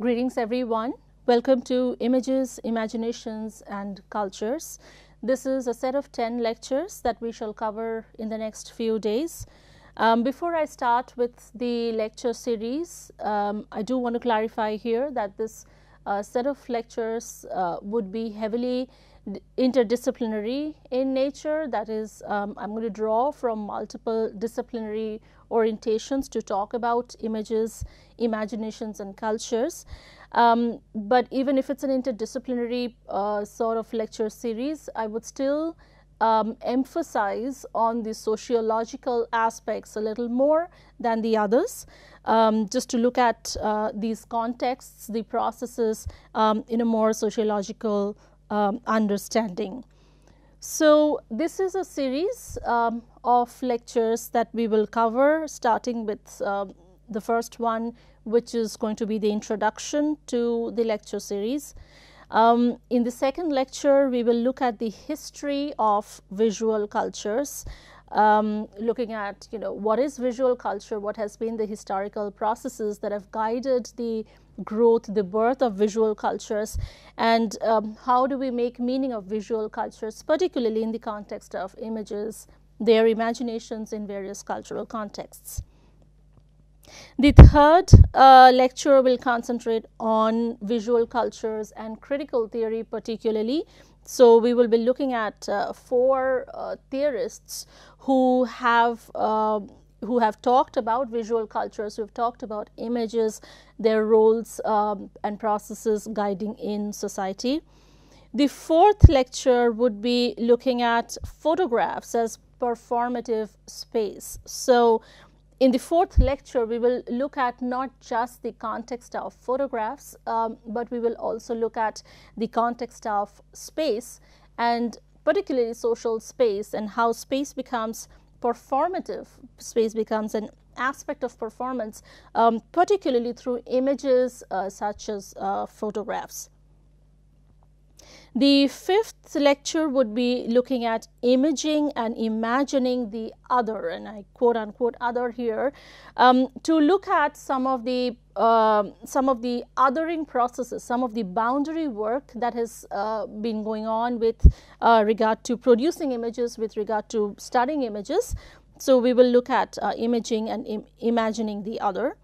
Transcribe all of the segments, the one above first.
Greetings everyone. Welcome to Images, Imaginations and Cultures. This is a set of 10 lectures that we shall cover in the next few days. Before I start with the lecture series, I do want to clarify here that this set of lectures would be heavily interdisciplinary in nature. That is, I'm going to draw from multiple disciplinary orientations to talk about images, imaginations and cultures. But even if it's an interdisciplinary sort of lecture series, I would still emphasize on the sociological aspects a little more than the others, just to look at these contexts, the processes in a more sociological understanding. So, this is a series of lectures that we will cover, starting with the first one, which is going to be the introduction to the lecture series. In the second lecture, we will look at the history of visual cultures, looking at, what is visual culture, what has been the historical processes that have guided the growth, the birth of visual cultures, and how do we make meaning of visual cultures, particularly in the context of images, their imaginations in various cultural contexts. The third lecture will concentrate on visual cultures and critical theory particularly. So, we will be looking at four theorists who have talked about visual cultures, who have talked about images, their roles and processes guiding in society. The fourth lecture would be looking at photographs as performative space. So, in the fourth lecture, we will look at not just the context of photographs, but we will also look at the context of space, and particularly social space, and how space becomes performative, space becomes an aspect of performance, particularly through images such as photographs. The fifth lecture would be looking at imaging and imagining the other, and I quote unquote other here, to look at some of the othering processes, some of the boundary work that has been going on with regard to producing images, with regard to studying images. So, we will look at imaging and imagining the other.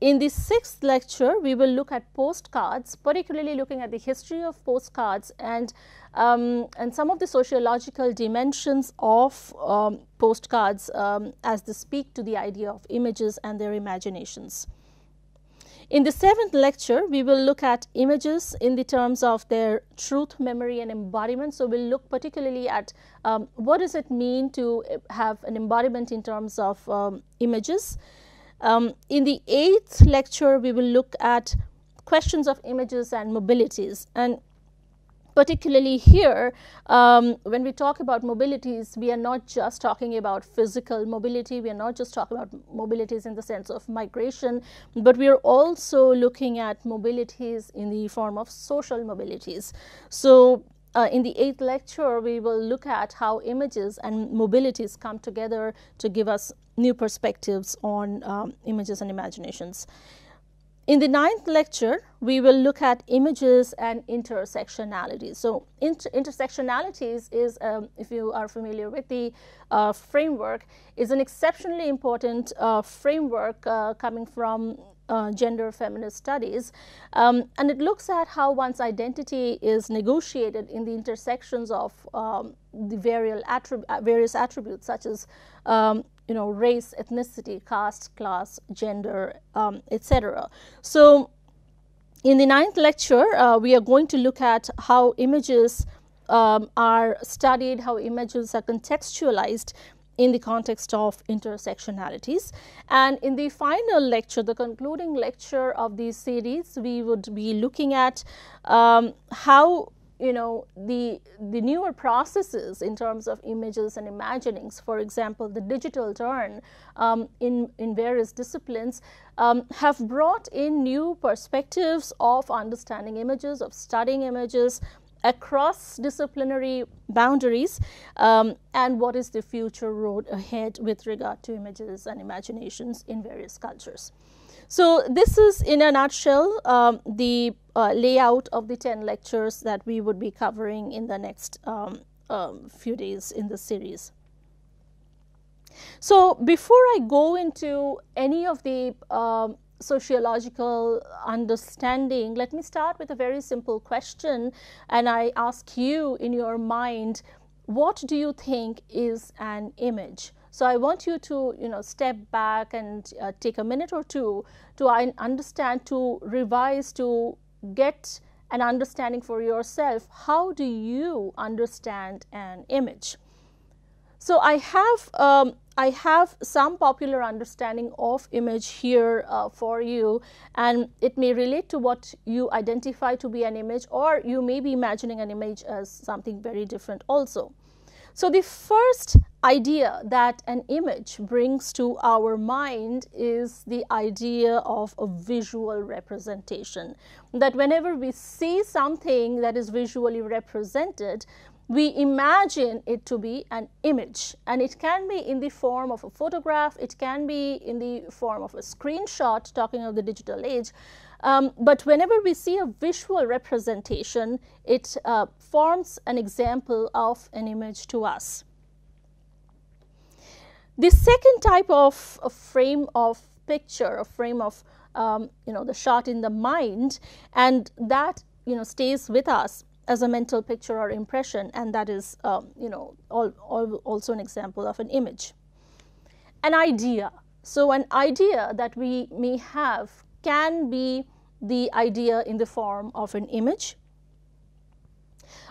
In the sixth lecture, we will look at postcards, particularly looking at the history of postcards and some of the sociological dimensions of postcards as they speak to the idea of images and their imaginations. In the seventh lecture, we will look at images in the terms of their truth, memory and embodiment. So, we will look particularly at what does it mean to have an embodiment in terms of images. In the eighth lecture, we will look at questions of images and mobilities, and particularly here, when we talk about mobilities, we are not just talking about physical mobility, we are not just talking about mobilities in the sense of migration, but we are also looking at mobilities in the form of social mobilities. So, in the eighth lecture, we will look at how images and mobilities come together to give us new perspectives on images and imaginations. In the ninth lecture, we will look at images and intersectionality. So, intersectionalities is, if you are familiar with the framework, is an exceptionally important framework coming from gender feminist studies, and it looks at how one's identity is negotiated in the intersections of the various attributes such as race, ethnicity, caste, class, gender, etc. So, in the ninth lecture, we are going to look at how images are studied, how images are contextualized in the context of intersectionalities. And in the final lecture, the concluding lecture of this series, we would be looking at how the newer processes in terms of images and imaginings, for example, the digital turn in various disciplines, have brought in new perspectives of understanding images, of studying images across disciplinary boundaries, and what is the future road ahead with regard to images and imaginations in various cultures. So this is, in a nutshell, the layout of the 10 lectures that we would be covering in the next few days in the series. So before I go into any of the sociological understanding, let me start with a very simple question, and I ask you in your mind, what do you think is an image? So I want you to, step back and take a minute or two to understand, to revise, to get an understanding for yourself. How do you understand an image? So I have some popular understanding of image here for you, and it may relate to what you identify to be an image, or you may be imagining an image as something very different also. So the first idea that an image brings to our mind is the idea of a visual representation. That whenever we see something that is visually represented, we imagine it to be an image, and it can be in the form of a photograph, it can be in the form of a screenshot, talking of the digital age. But whenever we see a visual representation, it forms an example of an image to us. The second type of a frame of picture, a frame of the shot in the mind, and that stays with us as a mental picture or impression, and that is also an example of an image. An idea. So an idea that we may have can be the idea in the form of an image.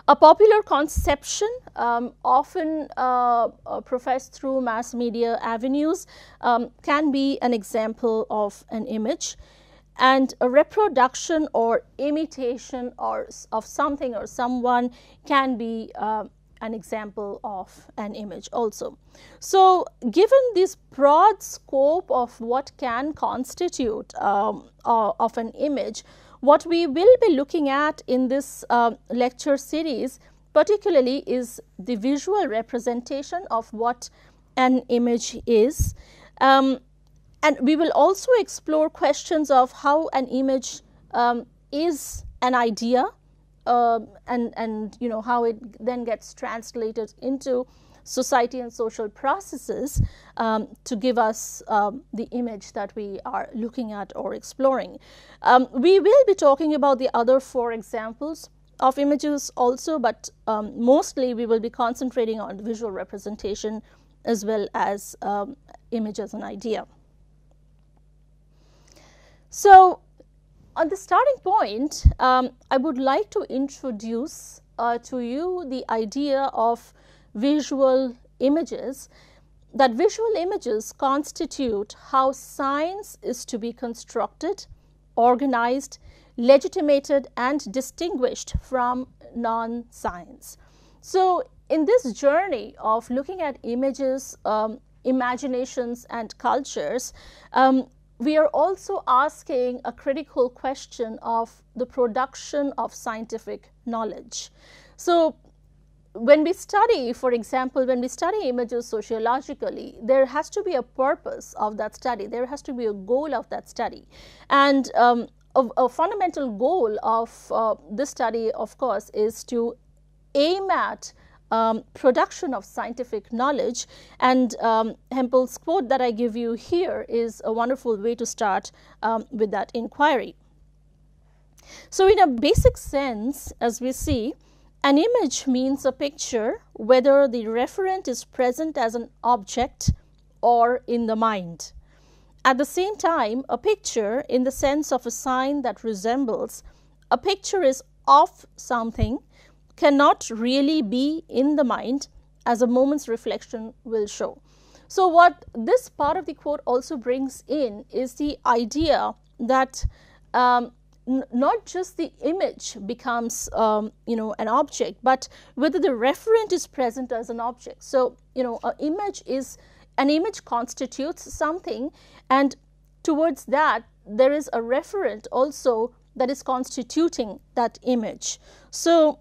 A popular conception, often professed through mass media avenues, can be an example of an image. And a reproduction or imitation of something or someone can be an example of an image also. So given this broad scope of what can constitute of an image, what we will be looking at in this lecture series particularly is the visual representation of what an image is. And we will also explore questions of how an image is an idea, and how it then gets translated into society and social processes to give us the image that we are looking at or exploring. We will be talking about the other four examples of images also, but mostly we will be concentrating on visual representation as well as image as an idea. So, on the starting point, I would like to introduce to you the idea of visual images, that visual images constitute how science is to be constructed, organized, legitimated, and distinguished from non-science. So, in this journey of looking at images, imaginations, and cultures, we are also asking a critical question of the production of scientific knowledge. So when we study, for example, when we study images sociologically, there has to be a purpose of that study. There has to be a goal of that study. And a fundamental goal of this study, of course, is to aim at production of scientific knowledge, and Hempel's quote that I give you here is a wonderful way to start with that inquiry. So in a basic sense, as we see, an image means a picture, whether the referent is present as an object or in the mind. At the same time, a picture in the sense of a sign that resembles a picture is of something, cannot really be in the mind, as a moment's reflection will show. So what this part of the quote also brings in is the idea that not just the image becomes an object, but whether the referent is present as an object. So an image constitutes something, and towards that there is a referent also that is constituting that image. So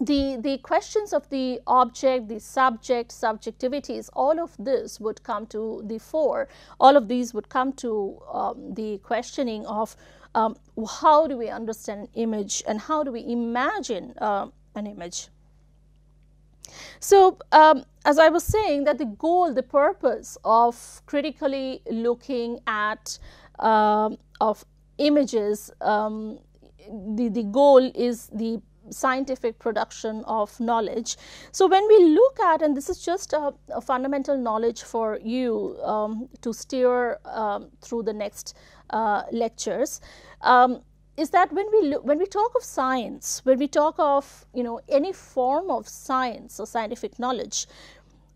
the questions of the object, the subject, subjectivities, all of this would come to the fore. All of these would come to the questioning of how do we understand an image and how do we imagine an image. So, as I was saying, that the goal, the purpose of critically looking at of images, the goal is the scientific production of knowledge. So when we look at, and this is just a fundamental knowledge for you to steer through the next lectures, is that when we talk of science, when we talk of any form of science or scientific knowledge,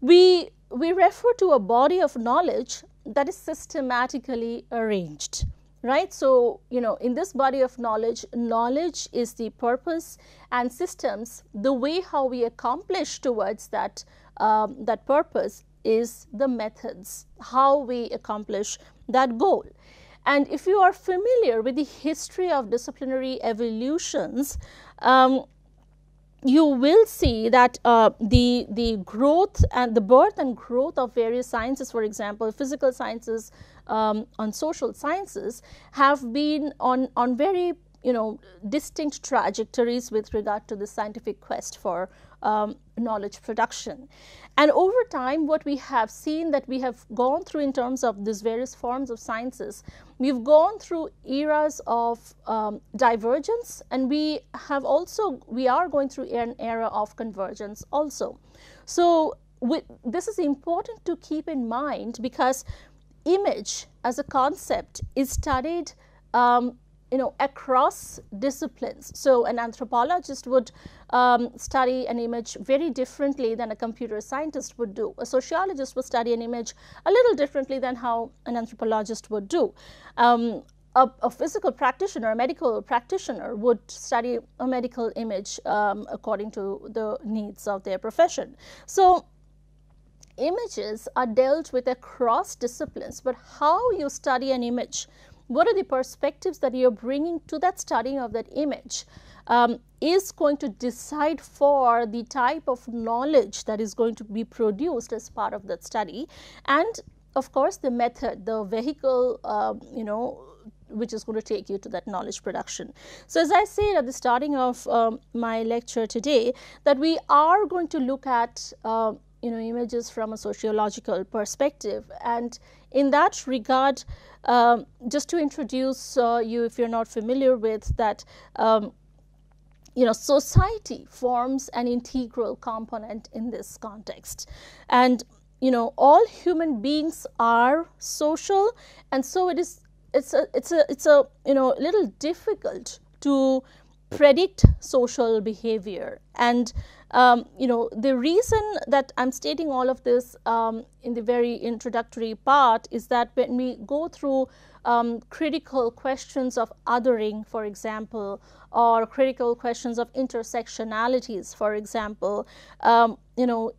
we refer to a body of knowledge that is systematically arranged. Right. So, in this body of knowledge, knowledge is the purpose, and systems, the way how we accomplish towards that, that purpose is the methods, how we accomplish that goal. And if you are familiar with the history of disciplinary evolutions, you will see that the growth and the birth and growth of various sciences, for example, physical sciences, on social sciences, have been on very distinct trajectories with regard to the scientific quest for knowledge production. And over time, what we have seen that we have gone through in terms of these various forms of sciences, we've gone through eras of divergence, and we are going through an era of convergence also. So this is important to keep in mind, because image as a concept is studied across disciplines. So an anthropologist would study an image very differently than a computer scientist would do. A sociologist would study an image a little differently than how an anthropologist would do. A physical practitioner, a medical practitioner, would study a medical image according to the needs of their profession. So images are dealt with across disciplines, but how you study an image, what are the perspectives that you're bringing to that studying of that image, is going to decide for the type of knowledge that is going to be produced as part of that study, and of course the method, the vehicle, which is going to take you to that knowledge production. So as I said at the starting of my lecture today, that we are going to look at images from a sociological perspective, and in that regard, just to introduce you, if you're not familiar with that, society forms an integral component in this context, and all human beings are social, and so it's a little difficult to predict social behavior. And the reason that I'm stating all of this in the very introductory part is that when we go through critical questions of othering, for example, or critical questions of intersectionalities, for example,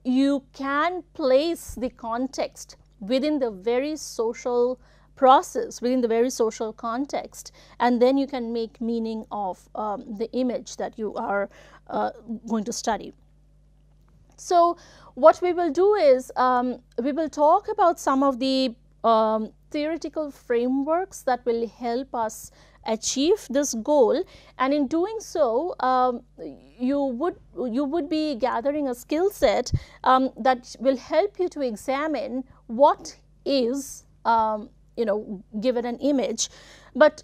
you can place the context within the very social process, within the very social context, and then you can make meaning of the image that you are going to study. So what we will do is we will talk about some of the theoretical frameworks that will help us achieve this goal, and in doing so, you would be gathering a skill set that will help you to examine what is given an image. But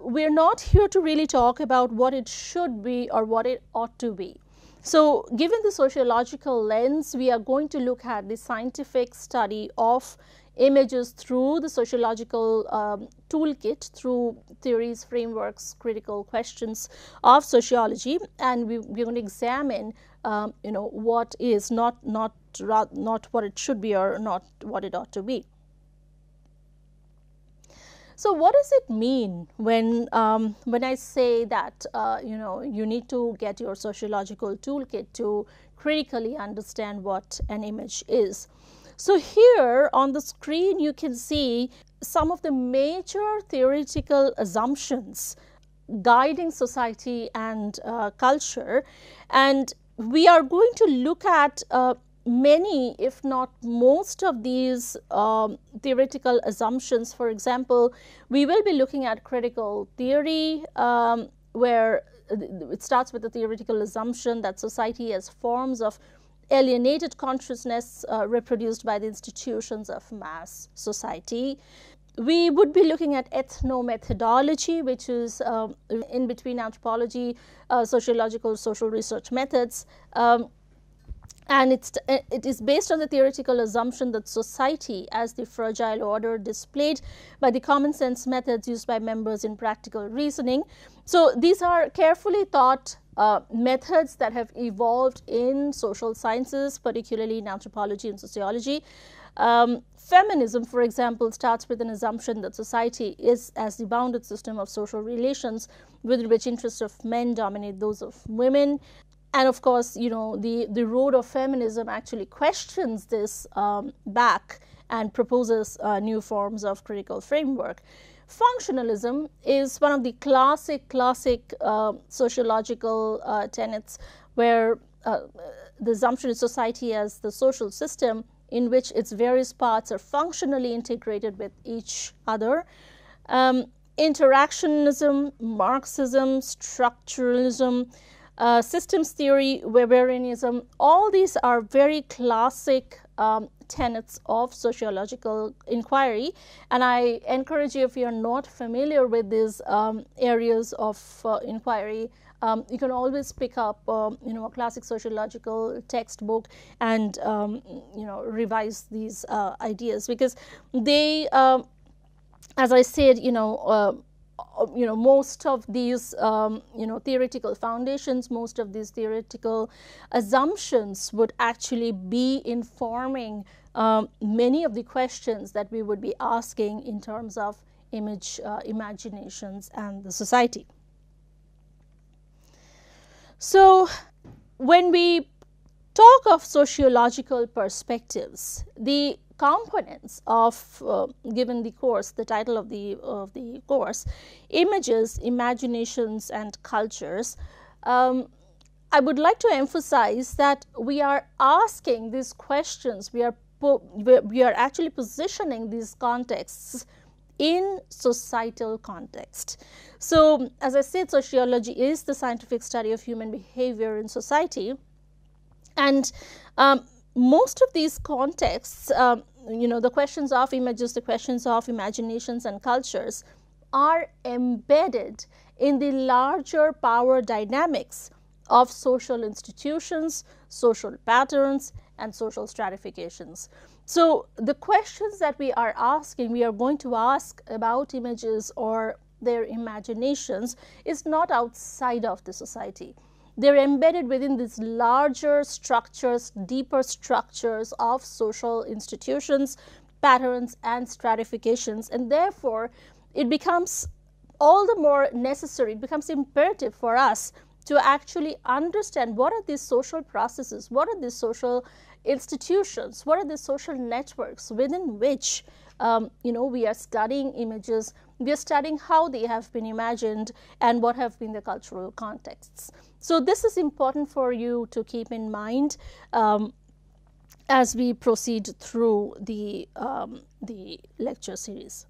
we're not here to really talk about what it should be or what it ought to be. So given the sociological lens, we are going to look at the scientific study of images through the sociological toolkit, through theories, frameworks, critical questions of sociology, and we're going to examine what is, not not what it should be or not what it ought to be. So what does it mean when I say that you know, you need to get your sociological toolkit to critically understand what an image is? So here on the screen you can see some of the major theoretical assumptions guiding society and culture, and we are going to look at many, if not most, of these theoretical assumptions. For example, we will be looking at critical theory, where it starts with the theoretical assumption that society has forms of alienated consciousness reproduced by the institutions of mass society. We would be looking at ethnomethodology, which is in between anthropology, sociological, social research methods, and it is based on the theoretical assumption that society as the fragile order displayed by the common sense methods used by members in practical reasoning. So these are carefully thought methods that have evolved in social sciences, particularly in anthropology and sociology. Feminism, for example, starts with an assumption that society is as the bounded system of social relations with which interests of men dominate those of women. And of course, you know, the road of feminism actually questions this back and proposes new forms of critical framework. Functionalism is one of the classic sociological tenets, where the assumption is society as the social system in which its various parts are functionally integrated with each other. Interactionism, Marxism, structuralism, systems theory, Weberianism, all these are very classic tenets of sociological inquiry, and I encourage you, if you are not familiar with these areas of inquiry, you can always pick up you know, a classic sociological textbook and you know, revise these ideas, because they, as I said, you know, most of these you know, theoretical foundations, most of these theoretical assumptions would actually be informing many of the questions that we would be asking in terms of image, imaginations and the society. So when we talk of sociological perspectives, the components of, given the course, the title of the course, Images, Imaginations and Cultures, I would like to emphasize that we are asking these questions, we are actually positioning these contexts in societal context. So as I said, sociology is the scientific study of human behavior in society, and most of these contexts, you know, the questions of images, the questions of imaginations and cultures are embedded in the larger power dynamics of social institutions, social patterns, and social stratifications. So the questions that we are asking, we are going to ask about images or their imaginations, is not outside of the society. They're embedded within these larger structures, deeper structures of social institutions, patterns and stratifications, and therefore it becomes all the more necessary, it becomes imperative for us to actually understand what are these social processes, what are these social institutions, what are the social networks within which you know, we are studying images, we are studying how they have been imagined and what have been the cultural contexts. So this is important for you to keep in mind as we proceed through the lecture series.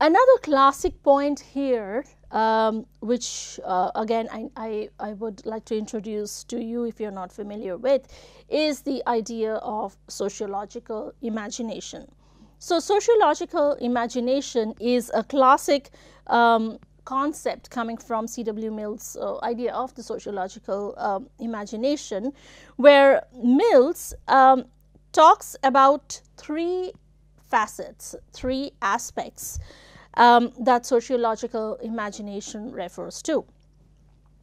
Another classic point here, which again I would like to introduce to you if you're not familiar with, is the idea of sociological imagination. So sociological imagination is a classic concept coming from C.W. Mills' idea of the sociological imagination, where Mills talks about three facets, three aspects that sociological imagination refers to.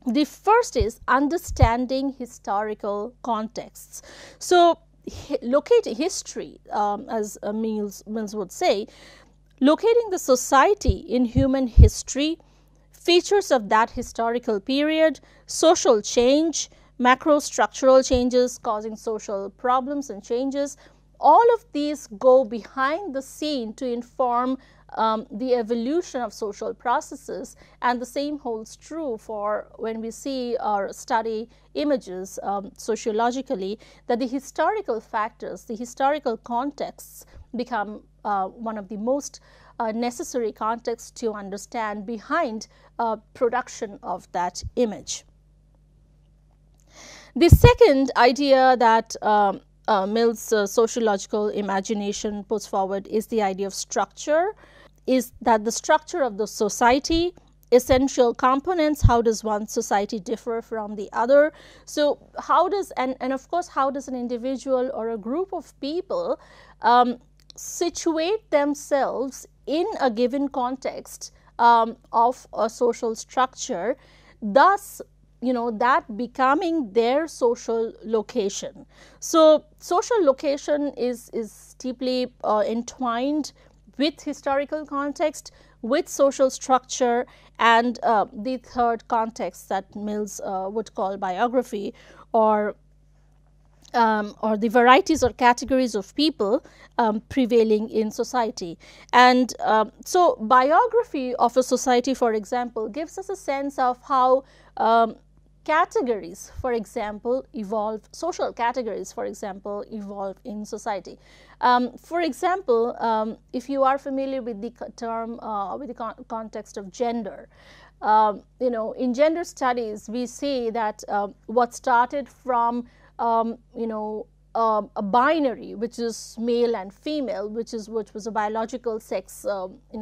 The first is understanding historical contexts. So locating history, as Mills would say, locating the society in human history, features of that historical period, social change, macro structural changes causing social problems and changes, all of these go behind the scene to inform the evolution of social processes, and the same holds true for when we see or study images sociologically, that the historical factors, the historical contexts become one of the most necessary contexts to understand behind production of that image. The second idea that Mills' sociological imagination puts forward is the idea of structure, is that the structure of the society, essential components, how does one society differ from the other. So how does, and of course how does an individual or a group of people situate themselves in a given context of a social structure, thus that becoming their social location. So social location is deeply entwined with historical context, with social structure, and the third context that Mills would call biography, or the varieties or categories of people prevailing in society. And so biography of a society, for example, gives us a sense of how categories, for example, evolve, social categories, for example, evolve in society. For example, if you are familiar with the term, with the context of gender, in gender studies, we see that what started from, a binary, which is male and female, which was a biological sex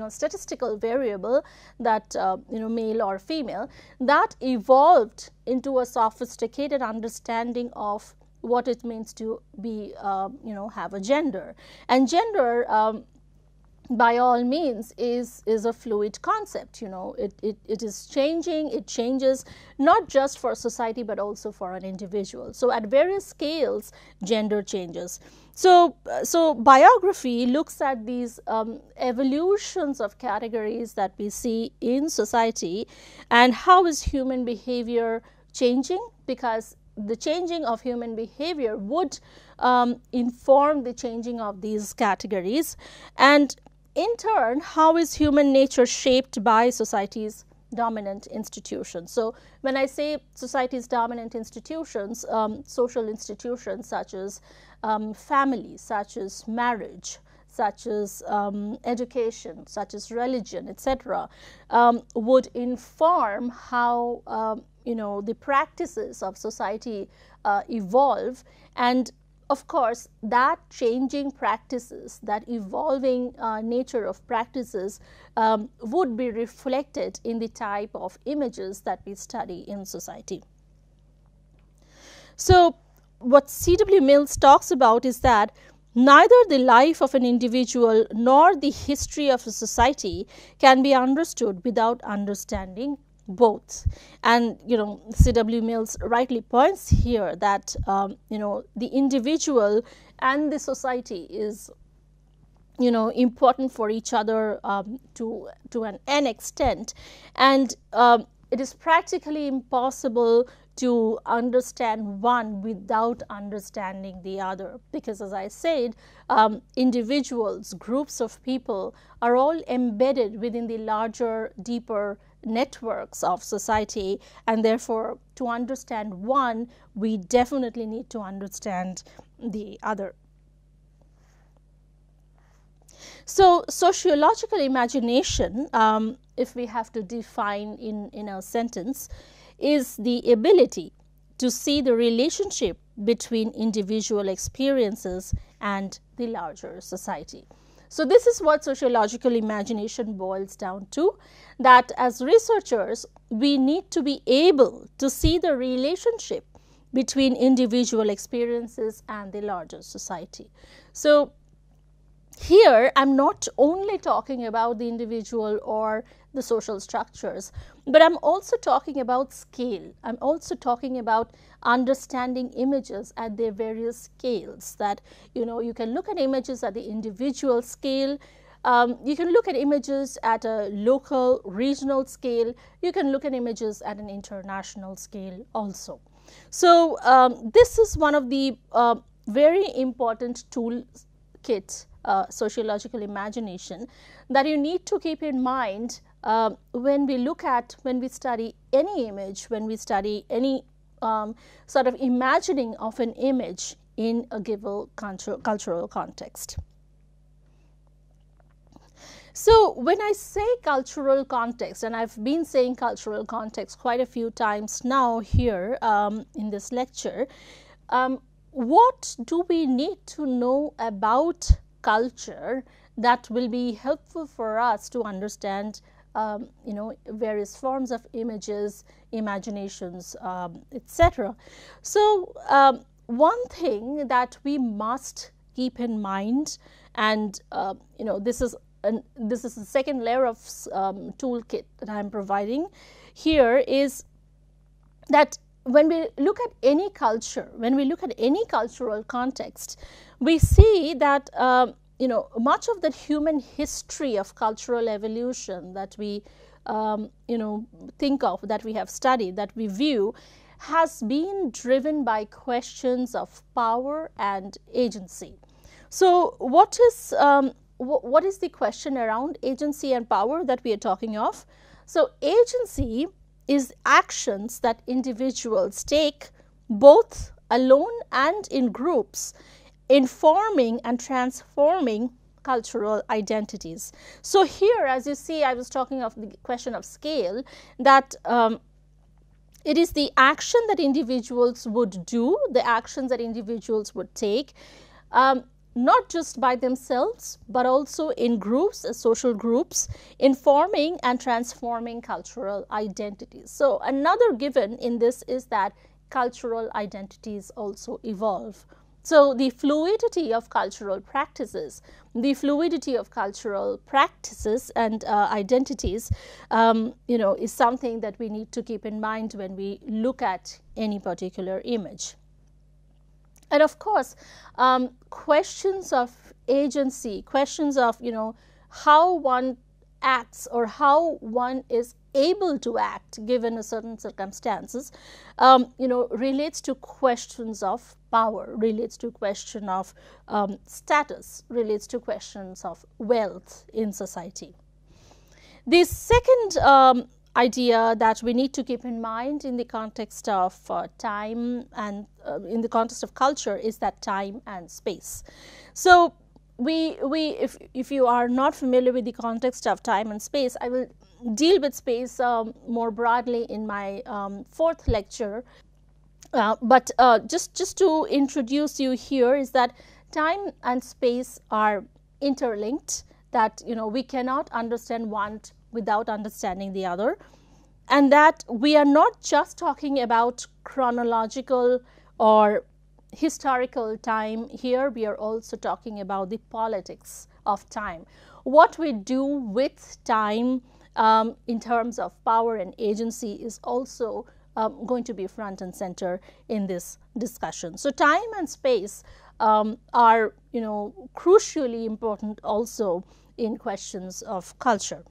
statistical variable, that male or female, that evolved into a sophisticated understanding of what it means to be have a gender. And gender by all means is a fluid concept. It is changing, it changes not just for society but also for an individual. So at various scales gender changes. So biography looks at these evolutions of categories that we see in society, and how is human behavior changing, because the changing of human behavior would inform the changing of these categories. And in turn, how is human nature shaped by society's dominant institutions? So when I say society's dominant institutions, social institutions such as family, such as marriage, such as education, such as religion, etc., would inform how the practices of society evolve. And of course, that changing practices, that evolving nature of practices would be reflected in the type of images that we study in society. So what C.W. Mills talks about is that neither the life of an individual nor the history of a society can be understood without understanding both. And C.W. Mills rightly points here that the individual and the society is important for each other to an extent, and it is practically impossible to understand one without understanding the other, because as I said, individuals, groups of people are all embedded within the larger, deeper networks of society, and therefore to understand one, we definitely need to understand the other. So sociological imagination, if we have to define in a sentence, is the ability to see the relationship between individual experiences and the larger society. So this is what sociological imagination boils down to, that as researchers, we need to be able to see the relationship between individual experiences and the larger society. So here I'm not only talking about the individual or the social structures, but I'm also talking about scale. I'm also talking about understanding images at their various scales, that, you know, you can look at images at the individual scale, you can look at images at a local, regional scale, you can look at images at an international scale also. So, this is one of the very important toolkit, sociological imagination, that you need to keep in mind when we study any image, when we study any sort of imagining of an image in a given cultural context. So, when I say cultural context, and I've been saying cultural context quite a few times now here in this lecture, what do we need to know about culture that will be helpful for us to understand, you know, various forms of images, imaginations, etc. So, one thing that we must keep in mind, and you know, this is the second layer of toolkit that I am providing here, is that when we look at any culture, when we look at any cultural context, we see that you know, much of the human history of cultural evolution that we you know, think of, that we have studied, that we view, has been driven by questions of power and agency. So, what is the question around agency and power that we are talking of? So, agency is actions that individuals take both alone and in groups, informing and transforming cultural identities. So, here, as you see, I was talking of the question of scale, that it is the action that individuals would do, the actions that individuals would take, not just by themselves, but also in groups, social groups, informing and transforming cultural identities. So, another given in this is that cultural identities also evolve. So, the fluidity of cultural practices, and identities, you know, is something that we need to keep in mind when we look at any particular image. And of course, questions of agency, questions of, you know, how one acts or how one is able to act given a certain circumstances, you know, relates to questions of power, relates to question of status, relates to questions of wealth in society. The second idea that we need to keep in mind in the context of time and in the context of culture is that time and space. So, if you are not familiar with the context of time and space, I will deal with space more broadly in my fourth lecture, but just to introduce you here is that time and space are interlinked, that, you know, we cannot understand one without understanding the other, and that we are not just talking about chronological or historical time here, we are also talking about the politics of time, what we do with time in terms of power and agency is also going to be front and center in this discussion. So, time and space are, you know, crucially important also in questions of culture.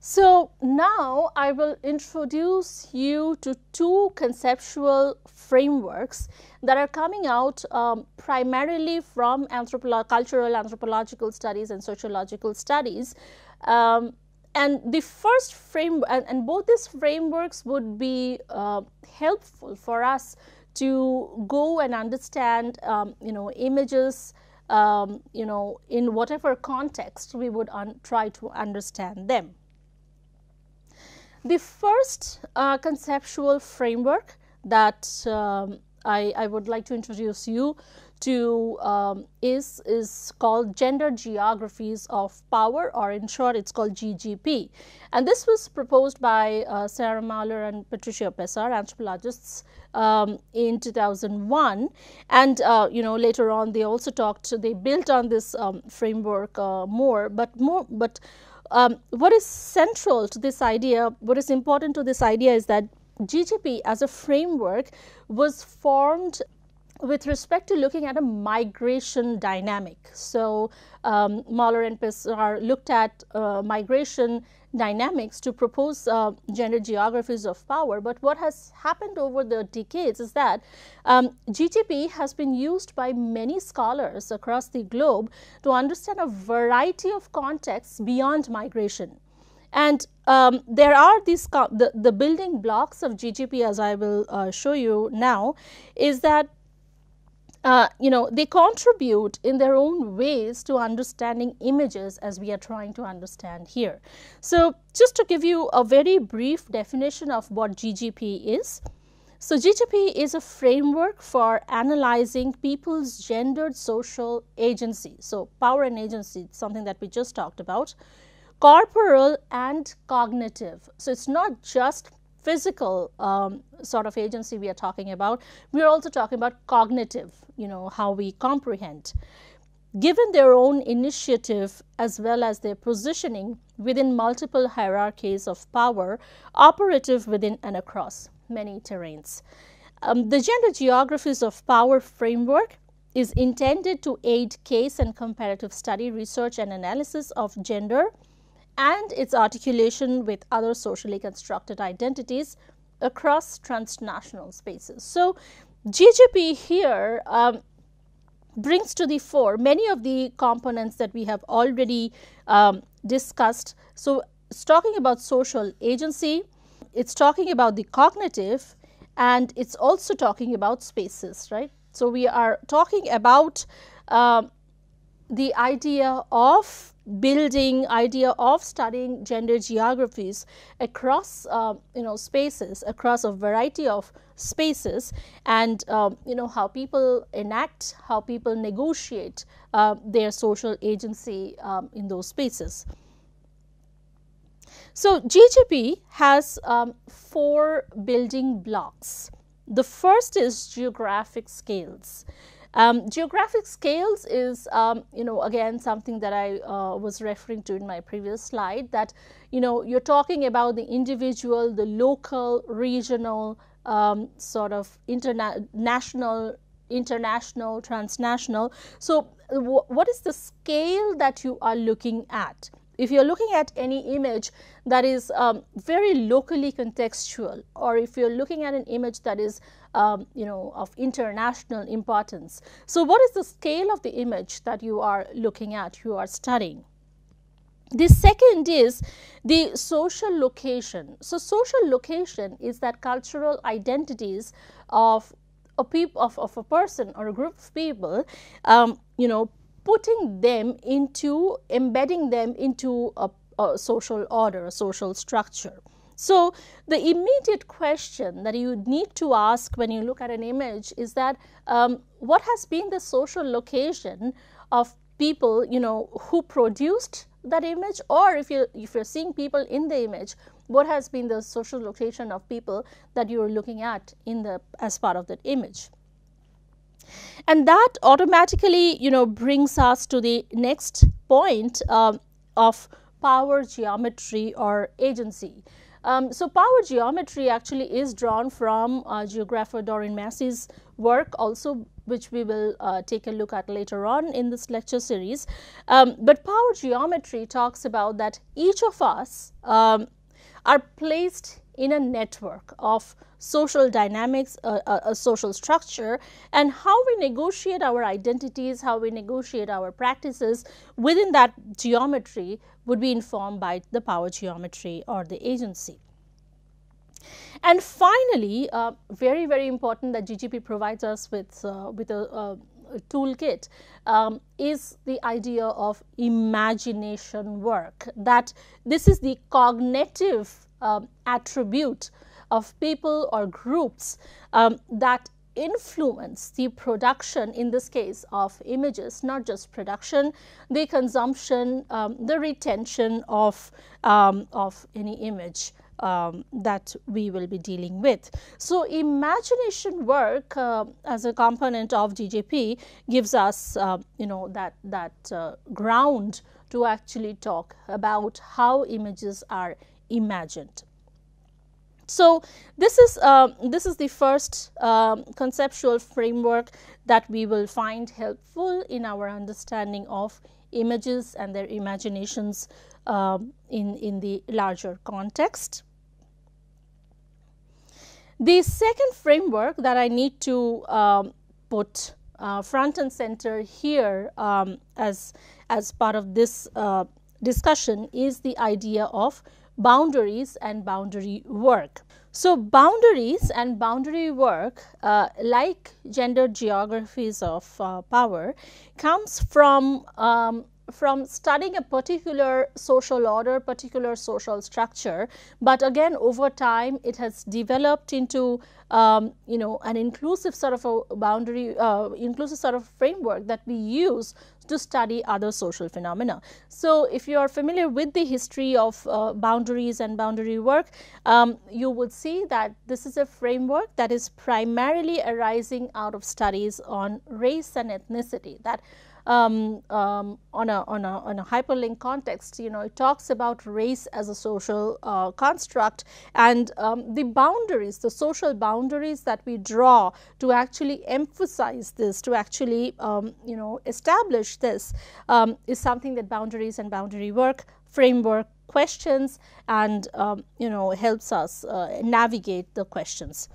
So, now I will introduce you to two conceptual frameworks that are coming out primarily from cultural anthropological studies and sociological studies, and the first framework, and both these frameworks would be helpful for us to go and understand, you know, images, you know, in whatever context we would try to understand them. The first conceptual framework that I would like to introduce you to is called Gender Geographies of Power, or in short it's called GGP. And this was proposed by Sarah Mahler and Patricia Pessar, anthropologists, in 2001. And you know, later on they also they built on this framework more, but what is central to this idea, what is important to this idea, is that GGP as a framework was formed with respect to looking at a migration dynamic. So Mahler and Pessar looked at migration dynamics to propose gender geographies of power. But what has happened over the decades is that GGP has been used by many scholars across the globe to understand a variety of contexts beyond migration. And there are these the building blocks of GGP, as I will show you now, is that you know, they contribute in their own ways to understanding images, as we are trying to understand here. So just to give you a very brief definition of what GGP is. So GGP is a framework for analyzing people's gendered social agency. So power and agency, something that we just talked about, corporal and cognitive. So it's not just physical sort of agency we are talking about, we are also talking about cognitive, you know, how we comprehend. Given their own initiative as well as their positioning within multiple hierarchies of power, operative within and across many terrains. The Gender Geographies of Power framework is intended to aid case and comparative study, research and analysis of gender and its articulation with other socially constructed identities across transnational spaces. So GGP here brings to the fore many of the components that we have already discussed. So it's talking about social agency, it's talking about the cognitive, and it's also talking about spaces, right? So we are talking about the idea of building, idea of studying gender geographies across you know, spaces, across a variety of spaces, and you know, how people enact, how people negotiate their social agency in those spaces. So GGP has 4 building blocks. The first is geographic scales. Geographic scales is, you know, again something that I was referring to in my previous slide, that, you know, you're talking about the individual, the local, regional, sort of international, transnational. So what is the scale that you are looking at? If you're looking at any image that is very locally contextual, or if you're looking at an image that is, you know, of international importance. So what is the scale of the image that you are looking at, you are studying? The second is the social location. So social location is that cultural identities of a person or a group of people, you know, putting them into, embedding them into a social order, a social structure. So the immediate question that you need to ask when you look at an image is that what has been the social location of people, you know, who produced that image, or if you're seeing people in the image, what has been the social location of people that you're looking at in the, as part of that image. And that automatically, you know, brings us to the next point of power geometry or agency. So power geometry actually is drawn from geographer Doreen Massey's work also, which we will take a look at later on in this lecture series. But power geometry talks about that each of us are placed in a network of social dynamics, a social structure, and how we negotiate our identities, how we negotiate our practices within that geometry would be informed by the power geometry or the agency. And finally, very, very important that GGP provides us with a toolkit is the idea of imagination work, that this is the cognitive attribute of people or groups that influence the production, in this case, of images, not just production, the consumption, the retention of any image that we will be dealing with. So, imagination work as a component of DGP gives us, that ground to actually talk about how images are imagined. So, this is the first conceptual framework that we will find helpful in our understanding of images and their imaginations in the larger context. The second framework that I need to put front and center here as part of this discussion is the idea of boundaries and boundary work. So, boundaries and boundary work, like gender geographies of power, comes from studying a particular social order, particular social structure, but again over time it has developed into an inclusive sort of a boundary, inclusive sort of framework that we use to study other social phenomena. So, if you are familiar with the history of boundaries and boundary work, you would see that this is a framework that is primarily arising out of studies on race and ethnicity. That on a hyperlink context, it talks about race as a social construct and the boundaries, the social boundaries that we draw to actually emphasize this, to actually establish this is something that boundaries and boundary work framework questions and helps us navigate the questions.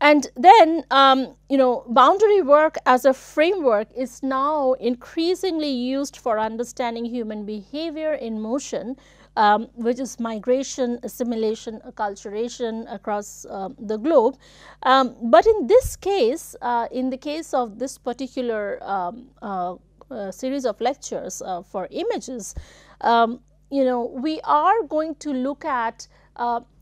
And then, boundary work as a framework is now increasingly used for understanding human behavior in motion, which is migration, assimilation, acculturation across the globe. But in this case, in the case of this particular series of lectures for images, we are going to look at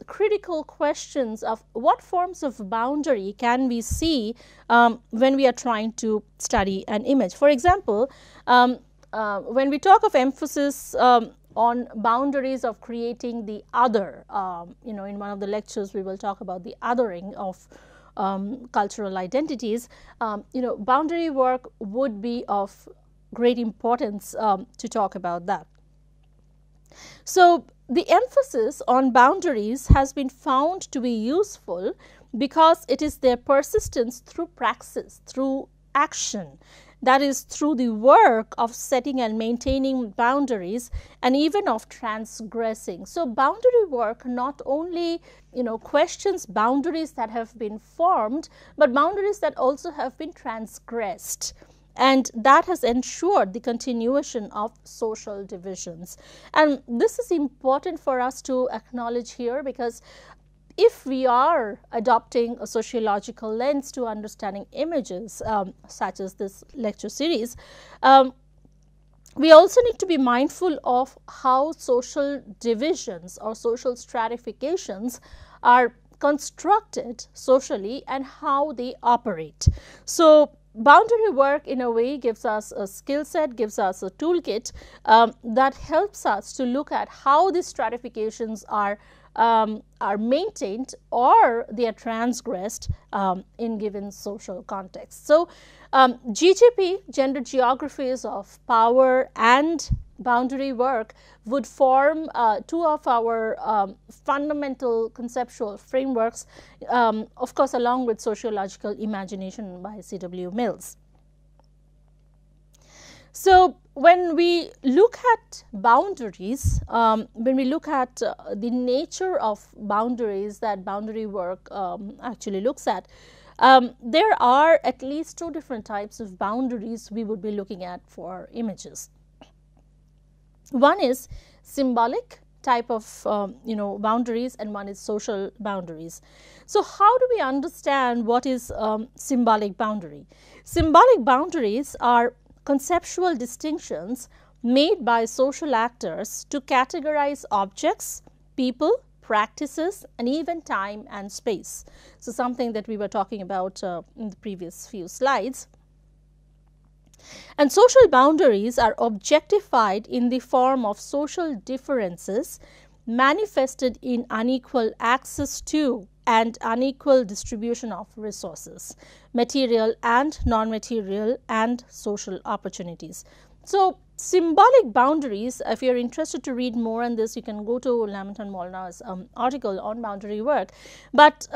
critical questions of what forms of boundary can we see when we are trying to study an image. For example, when we talk of emphasis on boundaries of creating the other, in one of the lectures we will talk about the othering of cultural identities, boundary work would be of great importance to talk about that. So, the emphasis on boundaries has been found to be useful because it is their persistence through praxis, through action, that is through the work of setting and maintaining boundaries and even of transgressing. So, boundary work not only questions boundaries that have been formed, but boundaries that also have been transgressed. And that has ensured the continuation of social divisions. And this is important for us to acknowledge here, because if we are adopting a sociological lens to understanding images, such as this lecture series, we also need to be mindful of how social divisions or social stratifications are constructed socially and how they operate. So, boundary work in a way gives us a skill set, gives us a toolkit that helps us to look at how these stratifications are maintained or they are transgressed in given social context. So, GGP, Gender Geographies of Power and Boundary Work, would form two of our fundamental conceptual frameworks, of course, along with Sociological Imagination by C.W. Mills. So, when we look at boundaries, when we look at the nature of boundaries that boundary work actually looks at, there are at least two different types of boundaries we would be looking at for images. One is symbolic type of boundaries and one is social boundaries. So, how do we understand what is symbolic boundary? Symbolic boundaries are conceptual distinctions made by social actors to categorize objects, people, practices, and even time and space. So, something that we were talking about in the previous few slides. And social boundaries are objectified in the form of social differences manifested in unequal access to and unequal distribution of resources, material and non-material, and social opportunities. So, symbolic boundaries, if you are interested to read more on this, you can go to Lamont and Molnar's article on boundary work. But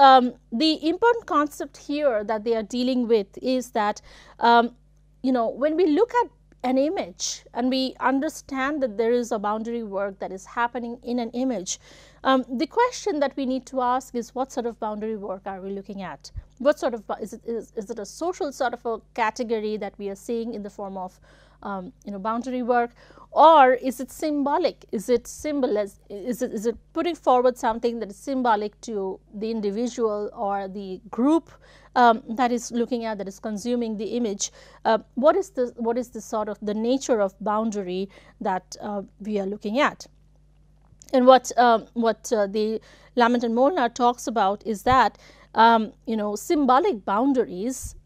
the important concept here that they are dealing with is that, you know, when we look at an image and we understand that there is a boundary work that is happening in an image, the question that we need to ask is, what sort of boundary work are we looking at? What sort of, is it a social sort of a category that we are seeing in the form of you know, boundary work, or is it symbolic? Is it putting forward something that is symbolic to the individual or the group that is looking at, that is consuming the image? What is the sort of the nature of boundary that we are looking at? And what the Lamont and Molnar talks about is that, you know, symbolic boundaries,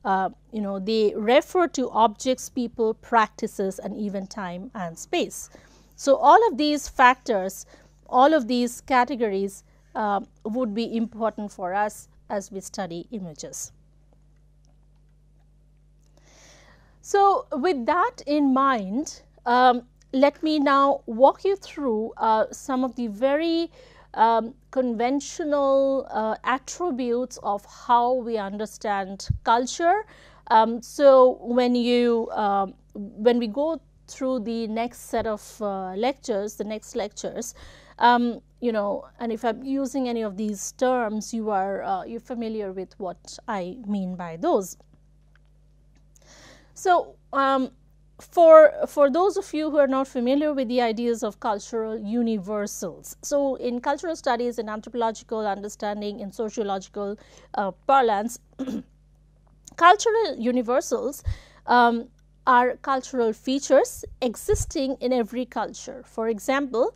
you know, they refer to objects, people, practices, and even time and space. So, all of these factors, all of these categories would be important for us as we study images. So, with that in mind, let me now walk you through some of the very conventional attributes of how we understand culture. So, when we go through the next set of lectures, the next lectures, you know, and if I'm using any of these terms, you are you're familiar with what I mean by those. So, For those of you who are not familiar with the ideas of cultural universals, so in cultural studies, in anthropological understanding, in sociological parlance, cultural universals are cultural features existing in every culture. For example,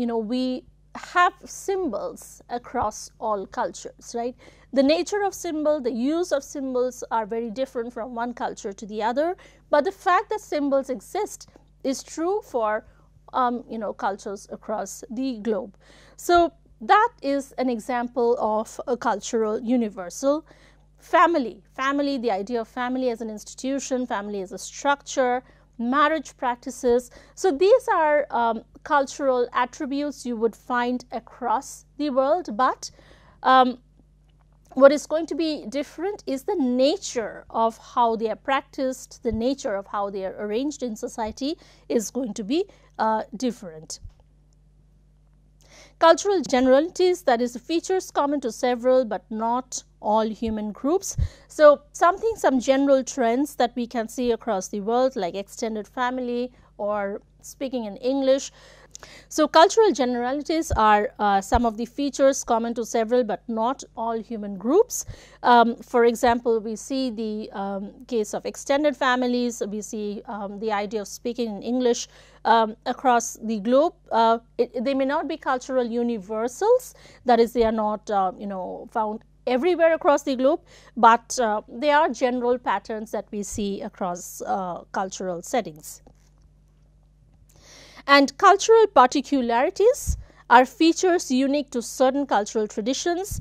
you know, we have symbols across all cultures, right? The nature of symbol, the use of symbols are very different from one culture to the other, but the fact that symbols exist is true for, you know, cultures across the globe. So, that is an example of a cultural universal. Family, family, the idea of family as an institution, family as a structure, marriage practices. So, these are cultural attributes you would find across the world, but what is going to be different is the nature of how they are practiced, the nature of how they are arranged in society is going to be different. Cultural generalities, that is, features common to several but not all human groups. So, some general trends that we can see across the world, like extended family or speaking in English. So, cultural generalities are some of the features common to several but not all human groups. For example, we see the case of extended families, we see the idea of speaking in English across the globe. They may not be cultural universals, that is, they are not you know, found everywhere across the globe, but they are general patterns that we see across cultural settings. And cultural particularities are features unique to certain cultural traditions.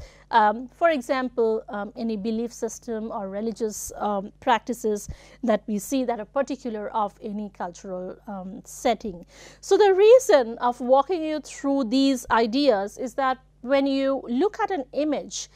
For example, any belief system or religious practices that we see that are particular of any cultural setting. So, the reason of walking you through these ideas is that when you look at an image,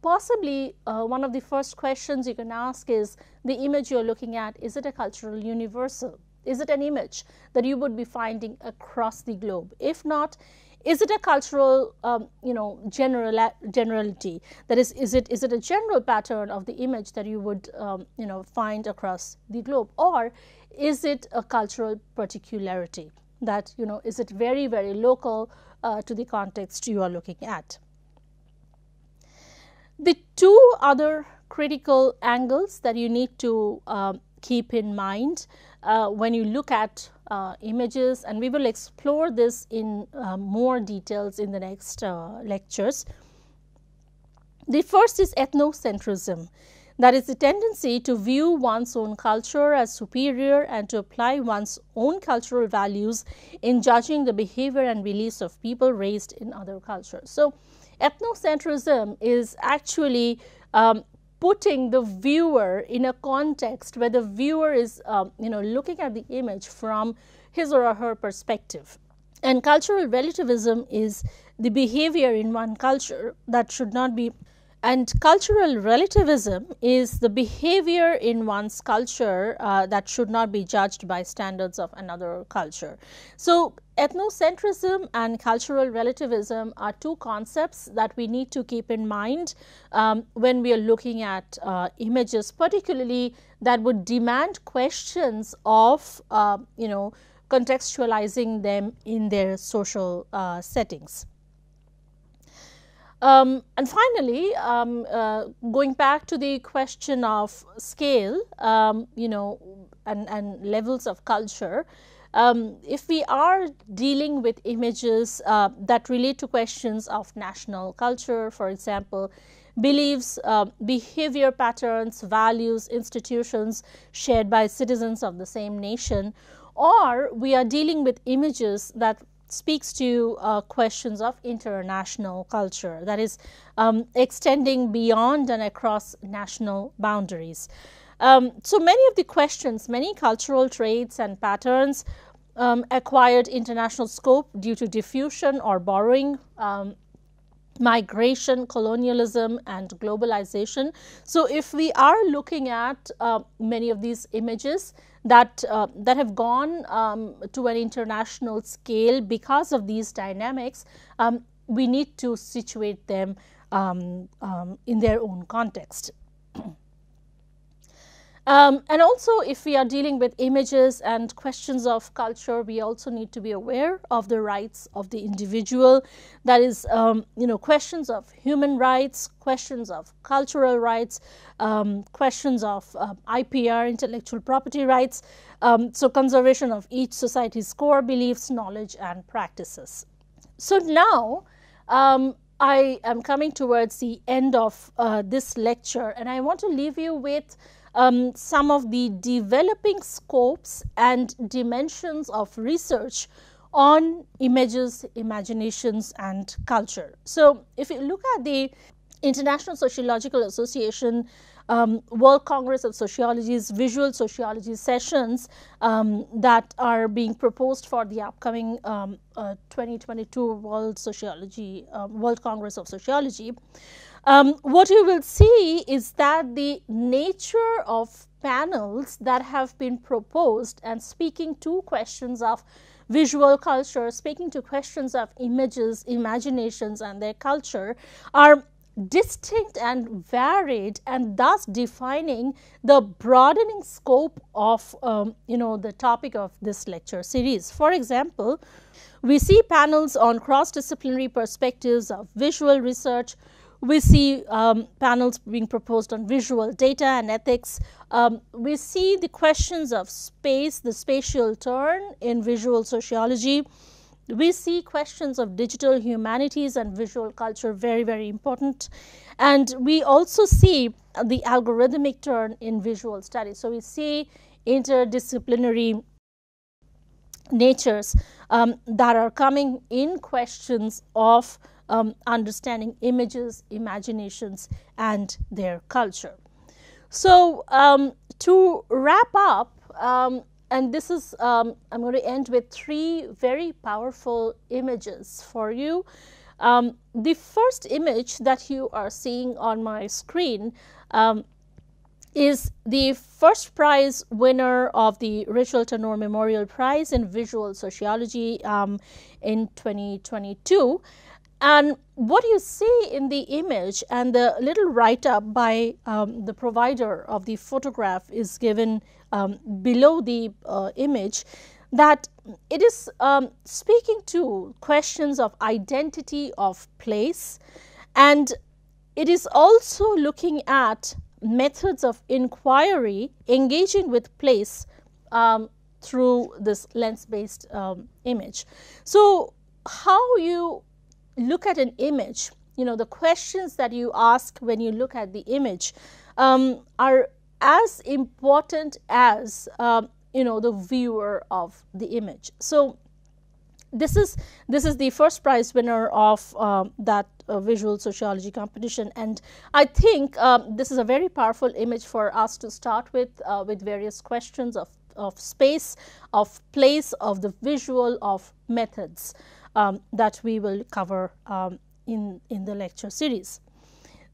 possibly one of the first questions you can ask is, the image you are looking at, is it a cultural universal? Is it an image that you would be finding across the globe? If not, is it a cultural, you know, generality? That is it a general pattern of the image that you would, you know, find across the globe, or is it a cultural particularity? That, you know, is it very, very local to the context you are looking at? The two other critical angles that you need to keep in mind when you look at images, and we will explore this in more details in the next lectures. The first is ethnocentrism, that is the tendency to view one's own culture as superior and to apply one's own cultural values in judging the behavior and beliefs of people raised in other cultures. So, ethnocentrism is actually putting the viewer in a context where the viewer is looking at the image from his or her perspective. And cultural relativism is the behavior in one culture that should not be, and cultural relativism is the behavior in one's culture that should not be judged by standards of another culture. So, ethnocentrism and cultural relativism are two concepts that we need to keep in mind when we are looking at images, particularly that would demand questions of contextualizing them in their social settings. And finally, going back to the question of scale, and levels of culture, if we are dealing with images that relate to questions of national culture, for example, beliefs, behavior patterns, values, institutions shared by citizens of the same nation, or we are dealing with images that speaks to questions of international culture, that is extending beyond and across national boundaries. So, many of the questions, many cultural traits and patterns acquired international scope due to diffusion or borrowing, migration, colonialism and globalization. So, if we are looking at many of these images that have gone to an international scale because of these dynamics, we need to situate them in their own context. And also, if we are dealing with images and questions of culture, we also need to be aware of the rights of the individual, that is, questions of human rights, questions of cultural rights, questions of IPR, intellectual property rights, so conservation of each society's core beliefs, knowledge and practices. So, now I am coming towards the end of this lecture, and I want to leave you with some of the developing scopes and dimensions of research on images, imaginations and culture. So, if you look at the International Sociological Association World Congress of Sociology's visual sociology sessions that are being proposed for the upcoming 2022 World Congress of Sociology, what you will see is that the nature of panels that have been proposed and speaking to questions of visual culture, speaking to questions of images, imaginations and their culture are distinct and varied, and thus defining the broadening scope of the topic of this lecture series. For example, we see panels on cross-disciplinary perspectives of visual research. We see panels being proposed on visual data and ethics. We see the questions of space, the spatial turn in visual sociology. We see questions of digital humanities and visual culture, very, very important. And we also see the algorithmic turn in visual studies. So, we see interdisciplinary natures that are coming in questions of understanding images, imaginations and their culture. So, to wrap up, and this is, I'm going to end with three very powerful images for you. The first image that you are seeing on my screen is the first prize winner of the Rachel Tanur Memorial Prize in Visual Sociology in 2022. And what you see in the image and the little write-up by the provider of the photograph is given below the image, that it is speaking to questions of identity of place, and it is also looking at methods of inquiry, engaging with place through this lens-based image. So how you look at an image, you know, the questions that you ask when you look at the image are as important as, you know, the viewer of the image. So this is the first prize winner of that visual sociology competition, and I think this is a very powerful image for us to start with various questions of space, of place, of the visual, of methods that we will cover in the lecture series.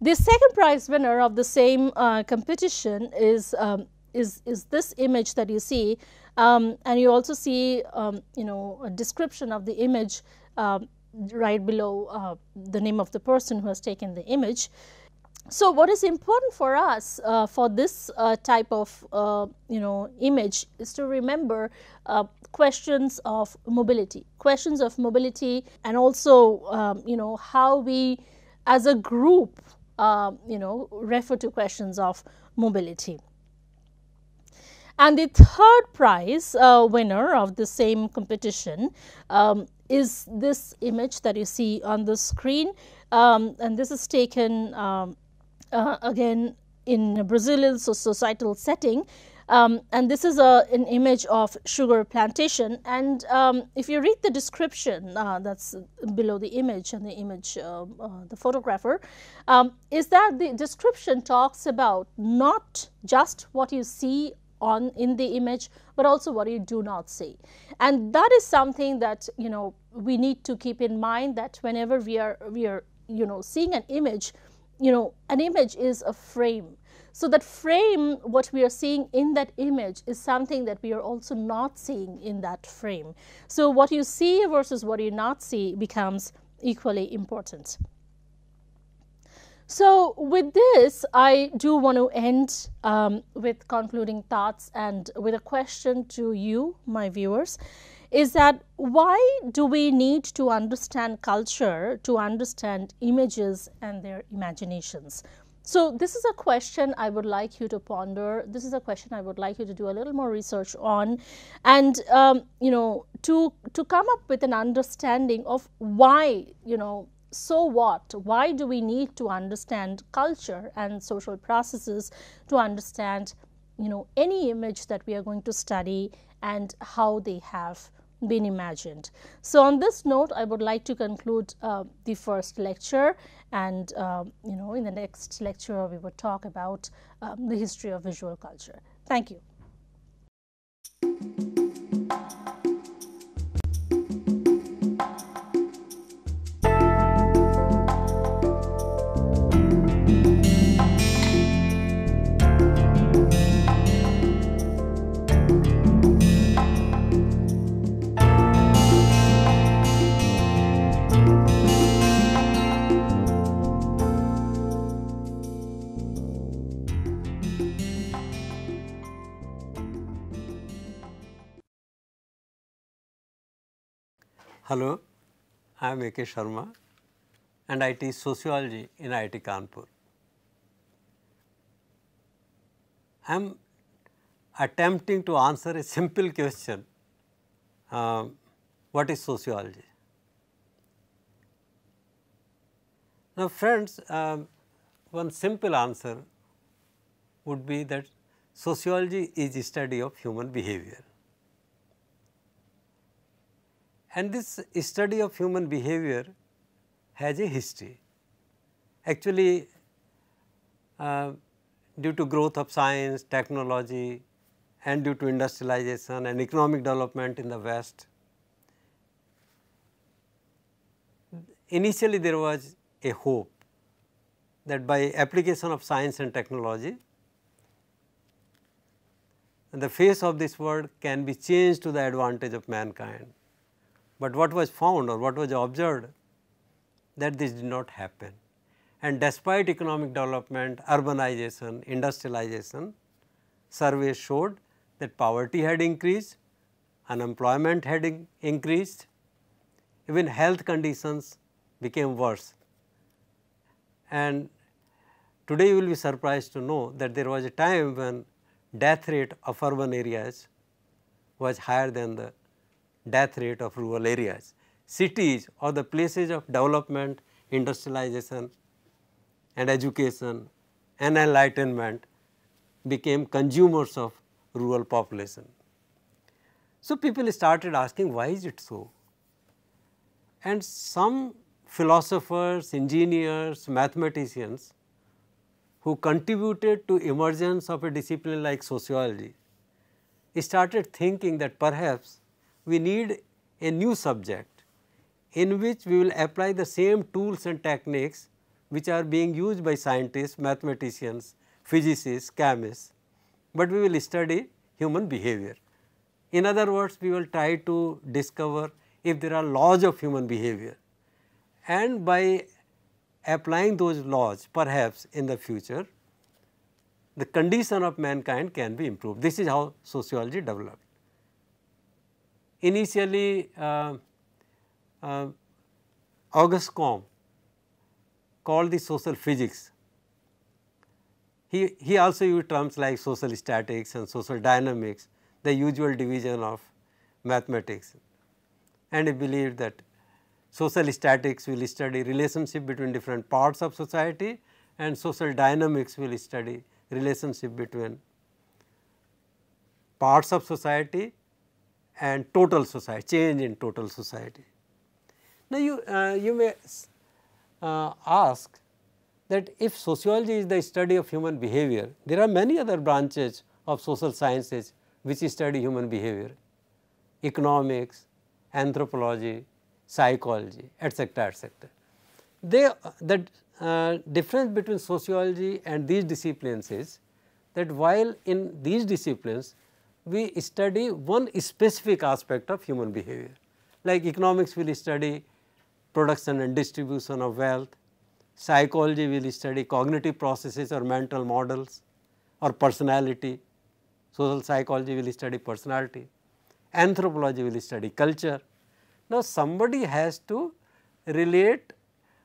The second prize winner of the same competition is this image that you see. And you also see, you know, a description of the image right below the name of the person who has taken the image. So what is important for us for this type of, you know, image is to remember questions of mobility, and also, you know, how we as a group, you know, refer to questions of mobility. And the third prize winner of the same competition is this image that you see on the screen. And this is taken again in a Brazilian societal setting. And this is an image of sugar plantation. And if you read the description that's below the image and the image, the photographer, is that the description talks about not just what you see on in the image, but also what you do not see. And that is something that, you know, we need to keep in mind, that whenever we are you know, seeing an image, you know, an image is a frame. So that frame, what we are seeing in that image is something that we are also not seeing in that frame. So what you see versus what you not see becomes equally important. So with this, I do want to end with concluding thoughts and with a question to you, my viewers, is that why do we need to understand culture to understand images and their imaginations? So this is a question I would like you to ponder. This is a question I would like you to do a little more research on, and you know, to come up with an understanding of why, you know, so what? Why do we need to understand culture and social processes to understand, you know, any image that we are going to study and how they have been imagined? So on this note, I would like to conclude the first lecture, and you know, in the next lecture we will talk about the history of visual culture. Thank you. Hello, I am A.K. Sharma and I teach sociology in IIT Kanpur. I am attempting to answer a simple question, what is sociology? Now friends, one simple answer would be that sociology is the study of human behavior. And this study of human behavior has a history. Actually, due to growth of science, technology, and due to industrialization and economic development in the West, initially there was a hope that by application of science and technology, the face of this world can be changed to the advantage of mankind. But what was found or what was observed, that this did not happen. And despite economic development, urbanization, industrialization, surveys showed that poverty had increased, unemployment had increased, even health conditions became worse. And Today you will be surprised to know that there was a time when death rate of urban areas was higher than the death rate of rural areas. Cities or the places of development, industrialization and education and enlightenment became consumers of rural population. So, people started asking, why is it so? And some philosophers, engineers, mathematicians who contributed to emergence of a discipline like sociology started thinking that perhaps we need a new subject in which we will apply the same tools and techniques which are being used by scientists, mathematicians, physicists, chemists, but we will study human behavior. In other words, we will try to discover if there are laws of human behavior, and by applying those laws, perhaps in the future, the condition of mankind can be improved. This is how sociology developed. Initially, Auguste Comte called the social physics. He also used terms like social statics and social dynamics, the usual division of mathematics, and he believed that social statics will study relationship between different parts of society and social dynamics will study relationship between parts of society and total society, change in total society. Now, you may ask that if sociology is the study of human behavior, there are many other branches of social sciences which study human behavior, economics, anthropology, psychology, etc., etc. The difference between sociology and these disciplines is that while in these disciplines we study one specific aspect of human behavior, like economics will study production and distribution of wealth, psychology will study cognitive processes or mental models or personality, social psychology will study personality, anthropology will study culture. Now, somebody has to relate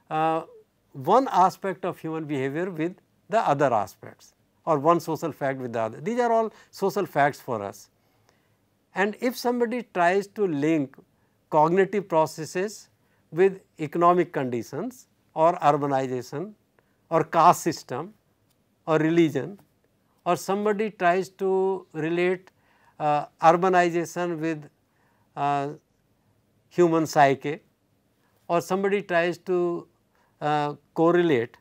one aspect of human behavior with the other aspects, or one social fact with the other. These are all social facts for us. And if somebody tries to link cognitive processes with economic conditions or urbanization or caste system or religion, or somebody tries to relate urbanization with human psyche, or somebody tries to correlate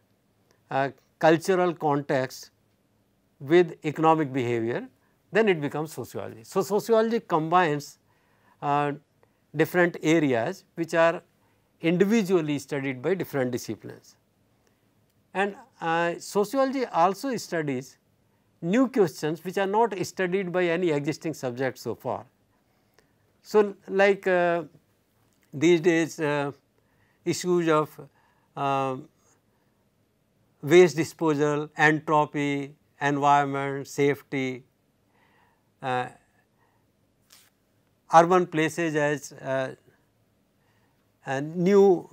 cultural context with economic behavior, then it becomes sociology. So, sociology combines different areas which are individually studied by different disciplines. And sociology also studies new questions which are not studied by any existing subject so far. So, like these days issues of waste disposal, entropy, environment, safety, urban places as new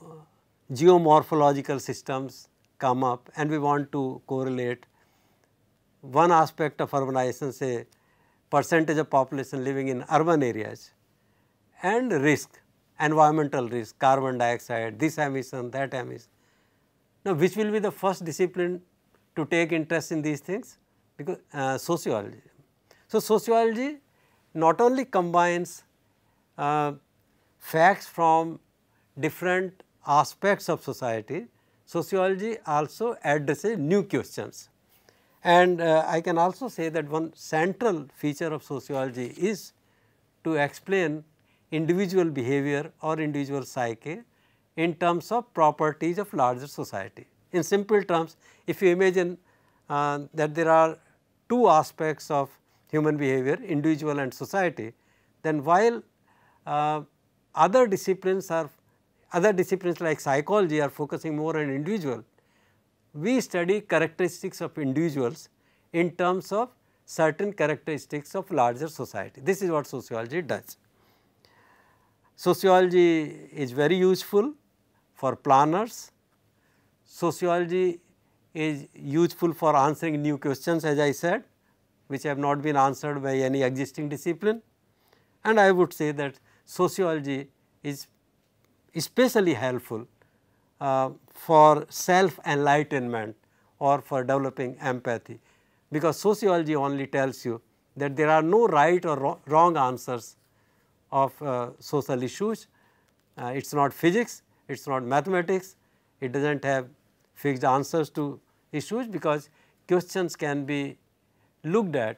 geomorphological systems come up, and we want to correlate one aspect of urbanization, say percentage of population living in urban areas, and risk, environmental risk, carbon dioxide, this emission, that emission. Now, which will be the first discipline to take interest in these things? Because sociology. So, sociology not only combines facts from different aspects of society, sociology also addresses new questions. And I can also say that one central feature of sociology is to explain individual behavior or individual psyche in terms of properties of larger society. In simple terms, if you imagine that there are two aspects of human behavior, individual and society, then while other disciplines like psychology are focusing more on individual, we study characteristics of individuals in terms of certain characteristics of larger society. This is what sociology does. Sociology is very useful for planners. Sociology is useful for answering new questions, as I said, which have not been answered by any existing discipline. And I would say that sociology is especially helpful for self enlightenment or for developing empathy, because sociology only tells you that there are no right or wrong answers of social issues. It is not physics, it is not mathematics, it does not have fixed answers to issues, because questions can be looked at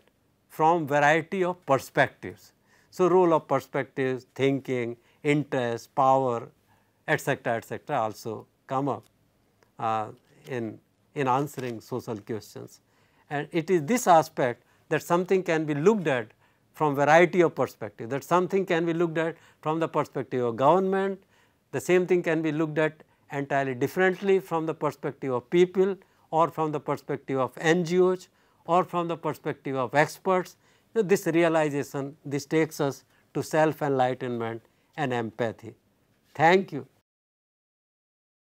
from variety of perspectives. So, role of perspectives, thinking, interest, power, etc., etc., also come up in answering social questions. And it is this aspect that something can be looked at from variety of perspective, that something can be looked at from the perspective of government, the same thing can be looked at entirely differently from the perspective of people or from the perspective of NGOs or from the perspective of experts. So, this realization, this takes us to self enlightenment and empathy. Thank you.